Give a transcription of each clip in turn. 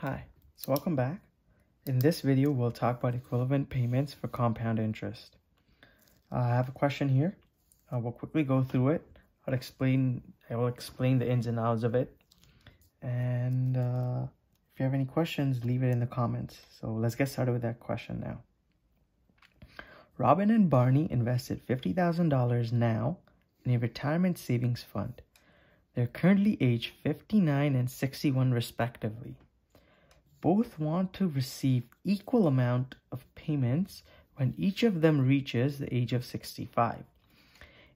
Hi, so welcome back. In this video, we'll talk about equivalent payments for compound interest. I have a question here. We'll quickly go through it. I will explain the ins and outs of it. And if you have any questions, leave it in the comments. So let's get started with that question now. Robin and Barney invested $50,000 now in a retirement savings fund. They're currently aged 59 and 61 respectively. Both want to receive equal amount of payments when each of them reaches the age of 65.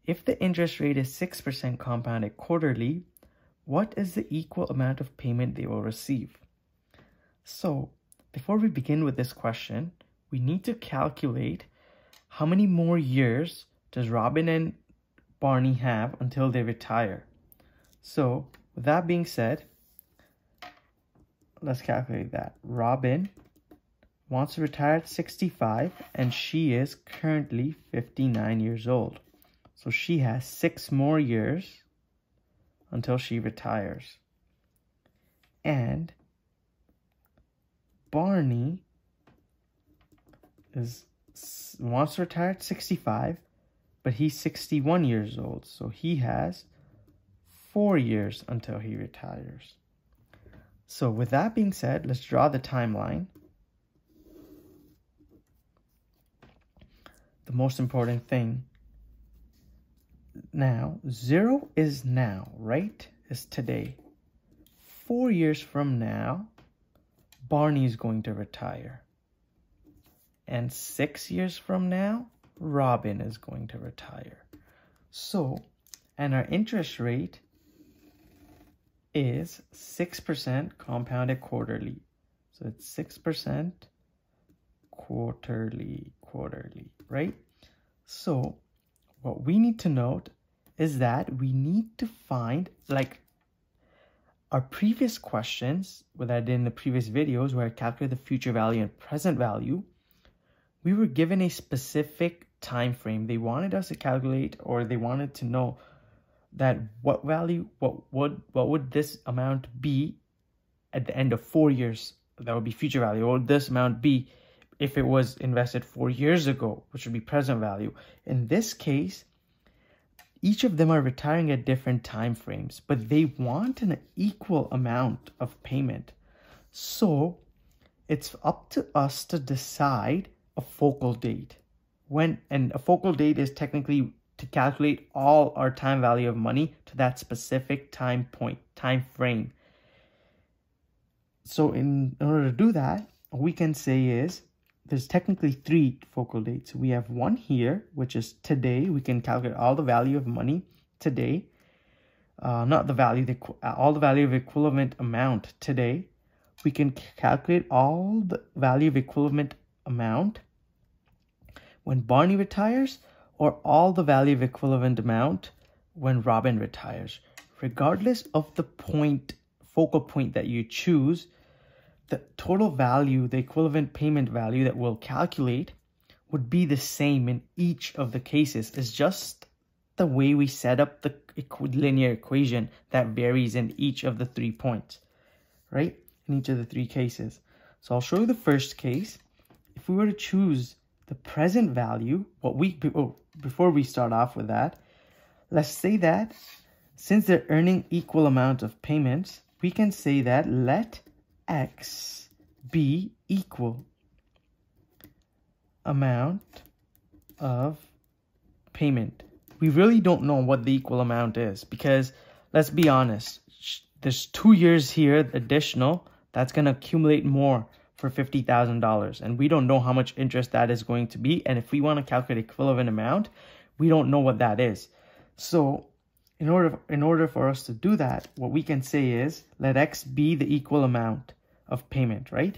If the interest rate is 6% compounded quarterly, what is the equal amount of payment they will receive? So, before we begin with this question, we need to calculate how many more years does Robin and Barney have until they retire. So, with that being said, let's calculate that. Robin wants to retire at 65 and she is currently 59 years old. So she has 6 more years until she retires. And Barney wants to retire at 65, but he's 61 years old. So he has 4 years until he retires. So with that being said, let's draw the timeline. The most important thing now, 0 is now, right? Is today. 4 years from now, Barney is going to retire. And 6 years from now, Robin is going to retire. So, and our interest rate is 6% compounded quarterly. So it's 6% quarterly, right? So what we need to note is that we need to find, like our previous questions, what I did in the previous videos where I calculated the future value and present value, we were given a specific time frame. They wanted us to calculate, or they wanted to know that what value, what would this amount be at the end of 4 years? That would be future value. What would this amount be if it was invested 4 years ago, which would be present value? In this case, each of them are retiring at different time frames, but they want an equal amount of payment. So it's up to us to decide a focal date. When, and a focal date is technically to calculate all our time value of money to that specific time point, time frame. So in order to do that, what we can say is there's technically 3 focal dates. We have one here, which is today. We can calculate all the value of money today. All the value of equivalent amount today. We can calculate all the value of equivalent amount when Barney retires, or all the value of equivalent amount when Robin retires. Regardless of the point, focal point that you choose, the total value, the equivalent payment value that we'll calculate would be the same in each of the cases. It's just the way we set up the linear equation that varies in each of the 3 points, right? In each of the 3 cases. So I'll show you the first case. If we were to choose the present value, before we start off with that, let's say that since they're earning equal amount of payments, we can say that let X be equal amount of payment. We really don't know what the equal amount is because, let's be honest, there's 2 years here additional that's going to accumulate more for $50,000, and we don't know how much interest that is going to be, and if we want to calculate equivalent amount, we don't know what that is. So in order for us to do that, what we can say is let X be the equal amount of payment, right?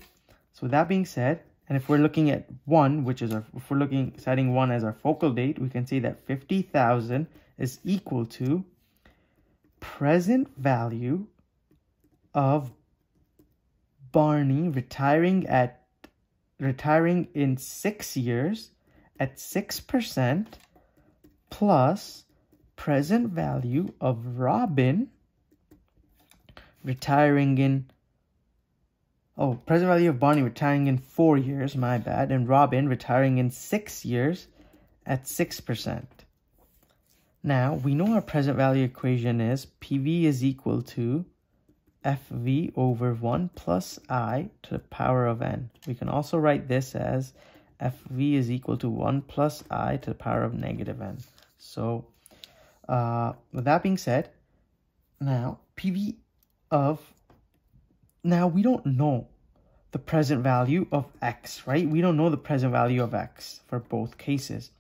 So with that being said, and if we're looking at 1, which is setting 1 as our focal date, we can say that 50,000 is equal to present value of Barney retiring in 6 years at 6% plus present value of Robin retiring in Oh, present value of Bonnie retiring in 4 years, my bad, and Robin retiring in 6 years at 6%. Now, we know our present value equation is PV is equal to FV over 1 plus I to the power of N. We can also write this as FV is equal to 1 plus I to the power of negative N. So, with that being said, now, now we don't know the present value of X, right? We don't know the present value of X for both cases.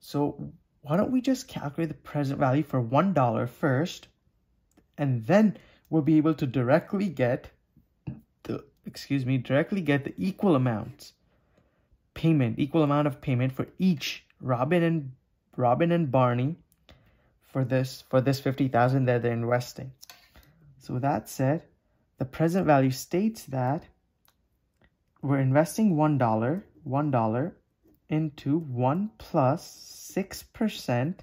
So why don't we just calculate the present value for $1 first, and then we'll be able to directly get the, directly get the equal amount of payment for each Robin and Barney for this 50,000 that they're investing. So with that said, the present value states that we're investing $1 into 1 plus 6%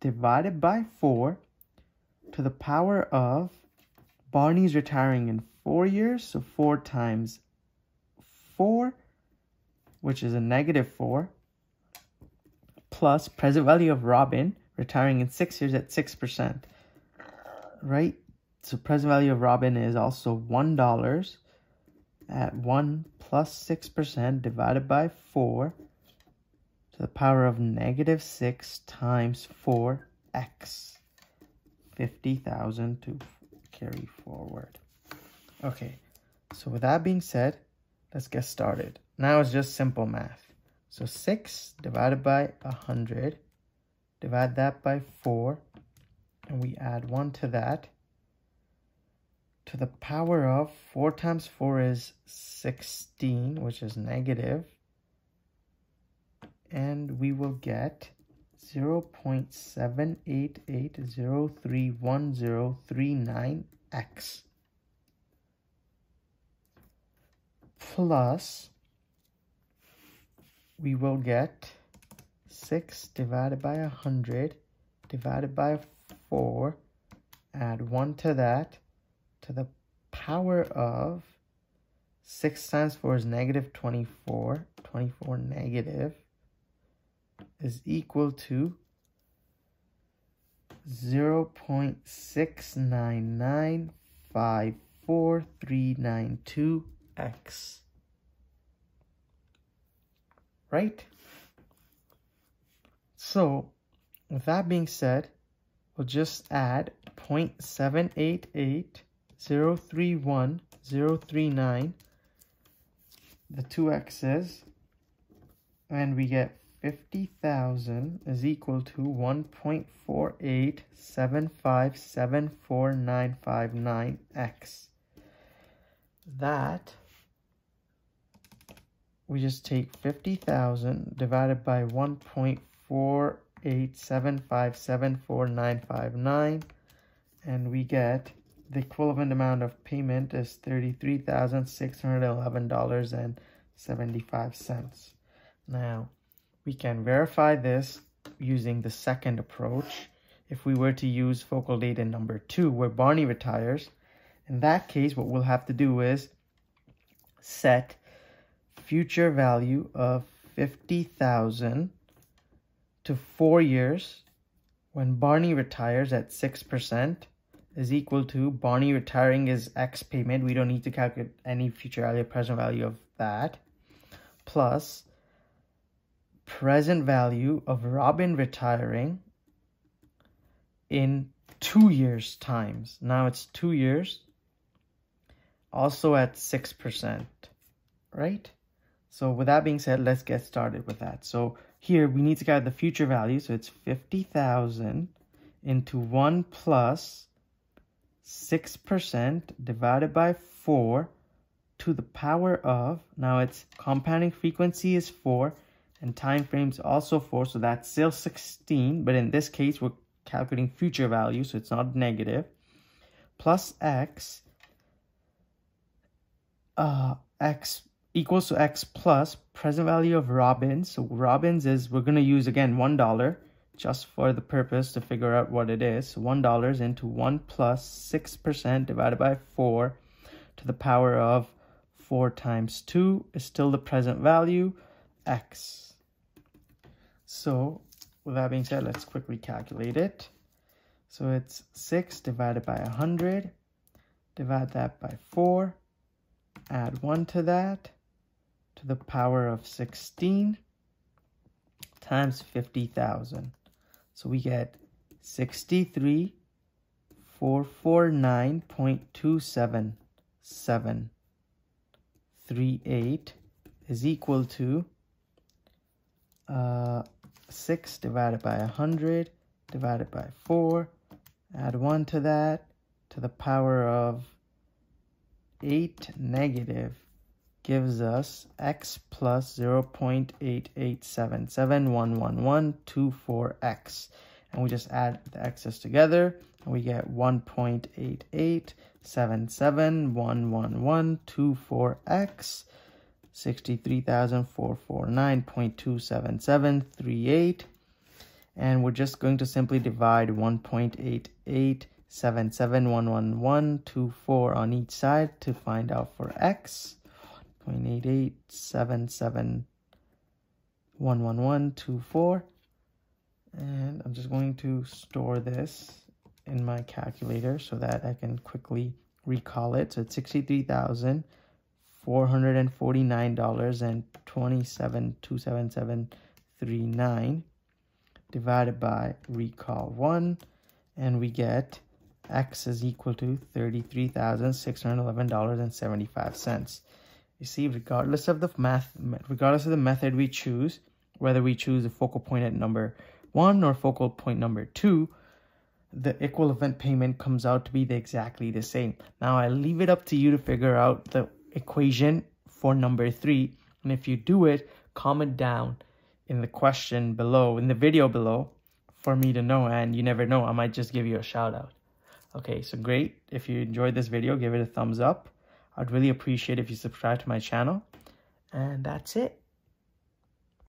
divided by 4 to the power of Barney's retiring in 4 years. So 4 times 4, which is a -4, plus present value of Robin retiring in 6 years at 6%, right? So present value of Robin is also $1 at 1 plus 6% divided by 4 to the power of -6 times 4x. 50,000 to carry forward. Okay, so with that being said, let's get started. Now it's just simple math. So 6 divided by 100, divide that by 4, and we add 1 to that, to the power of 4 times 4 is 16, which is negative, and we will get 0.7880310039x plus we will get 6 divided by 100 divided by 4, add 1 to that, to the power of 6 times 4 is negative 24. 24 negative is equal to 0.69954392x. Right? So, with that being said, we'll just add 0.7880310039, the two x's, and we get 50,000 is equal to 1.48757495x. That we just take 50,000 divided by 1.48757495, and we get the equivalent amount of payment is $33,611.75. Now, we can verify this using the second approach. If we were to use focal data number 2, where Barney retires, in that case, what we'll have to do is set future value of 50,000 to 4 years when Barney retires at 6%. Is equal to Barney retiring is X payment. We don't need to calculate any future value, present value of that. Plus, present value of Robin retiring in 2 years times. Now it's 2 years, also at 6%, right? So with that being said, let's get started with that. So here we need to calculate the future value. So it's 50,000 into 1 plus 6% divided by 4 to the power of, now its compounding frequency is 4 and time frame is also 4, so that's still 16, but in this case we're calculating future value, so it's not negative, plus x, x equals to x plus present value of Robin. So Robin's is, we're going to use again $1 just for the purpose to figure out what it is. So $1 into 1 plus 6% divided by 4 to the power of 4 times 2 is still the present value, x. So with that being said, let's quickly calculate it. So it's 6 divided by 100, divide that by 4, add 1 to that, to the power of 16, times 50,000. So we get 63,449.27738 is equal to 6 divided by 100 divided by 4, add 1 to that, to the power of 8 negative gives us x plus 0.8877111124x. And we just add the x's together, and we get 1.8877111124x, 63,449.27738. And we're just going to simply divide 1.8877111124 on each side to find out for x. 0.8877111124. And I'm just going to store this in my calculator so that I can quickly recall it. So it's $63,449.277739 divided by recall 1, and we get x is equal to $33,611.75. You see, regardless of the method we choose, whether we choose a focal point at number 1 or focal point number 2, the equivalent payment comes out to be exactly the same. Now I leave it up to you to figure out the equation for number 3, and if you do it, comment down in the question below, in the video below, for me to know, and you never know, I might just give you a shout out. Okay, so great. If you enjoyed this video, give it a thumbs up. I'd really appreciate it if you subscribe to my channel, and that's it.